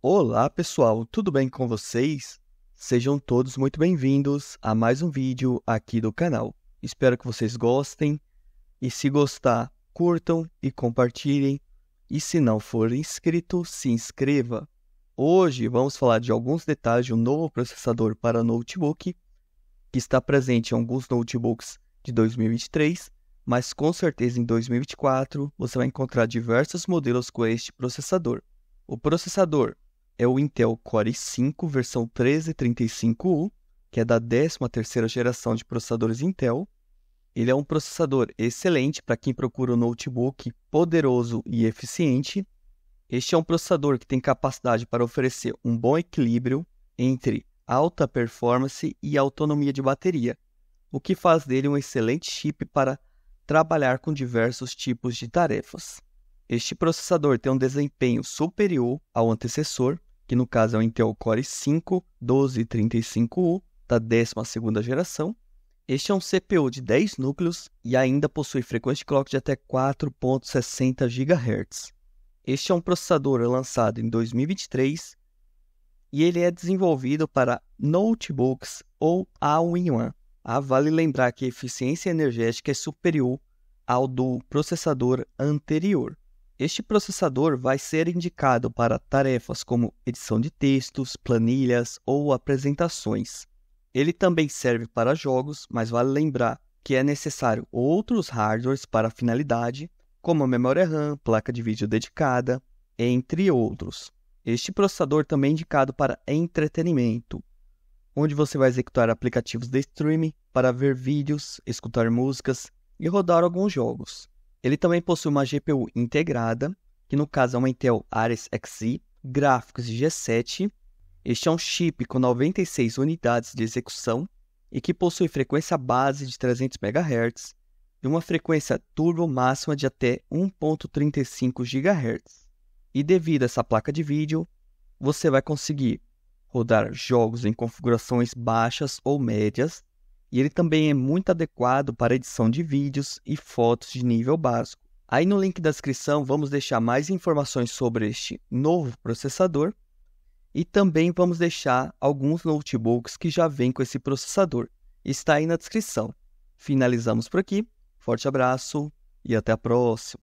Olá pessoal, tudo bem com vocês? Sejam todos muito bem-vindos a mais um vídeo aqui do canal. Espero que vocês gostem e se gostar, curtam e compartilhem. E se não for inscrito, se inscreva. Hoje vamos falar de alguns detalhes de um novo processador para notebook, que está presente em alguns notebooks de 2023, mas com certeza em 2024 você vai encontrar diversos modelos com este processador. O processador é o Intel Core i5 versão 1335U, que é da 13ª geração de processadores Intel. Ele é um processador excelente para quem procura um notebook poderoso e eficiente. Este é um processador que tem capacidade para oferecer um bom equilíbrio entre alta performance e autonomia de bateria, o que faz dele um excelente chip para trabalhar com diversos tipos de tarefas. Este processador tem um desempenho superior ao antecessor, que no caso é o Intel Core i5-1235U, da 12ª geração. Este é um CPU de 10 núcleos e ainda possui frequência de clock de até 4,60 GHz. Este é um processador lançado em 2023 e ele é desenvolvido para notebooks ou all-in-one. Vale lembrar que a eficiência energética é superior ao do processador anterior. Este processador vai ser indicado para tarefas como edição de textos, planilhas ou apresentações. Ele também serve para jogos, mas vale lembrar que é necessário outros hardwares para a finalidade, como memória RAM, placa de vídeo dedicada, entre outros. Este processador também é indicado para entretenimento, onde você vai executar aplicativos de streaming para ver vídeos, escutar músicas e rodar alguns jogos. Ele também possui uma GPU integrada, que no caso é uma Intel Iris Xe, gráficos de G7. Este é um chip com 96 unidades de execução e que possui frequência base de 300 MHz e uma frequência turbo máxima de até 1,35 GHz. E devido a essa placa de vídeo, você vai conseguir rodar jogos em configurações baixas ou médias, e ele também é muito adequado para edição de vídeos e fotos de nível básico. Aí no link da descrição vamos deixar mais informações sobre este novo processador e também vamos deixar alguns notebooks que já vêm com esse processador. Está aí na descrição. Finalizamos por aqui, forte abraço e até a próxima!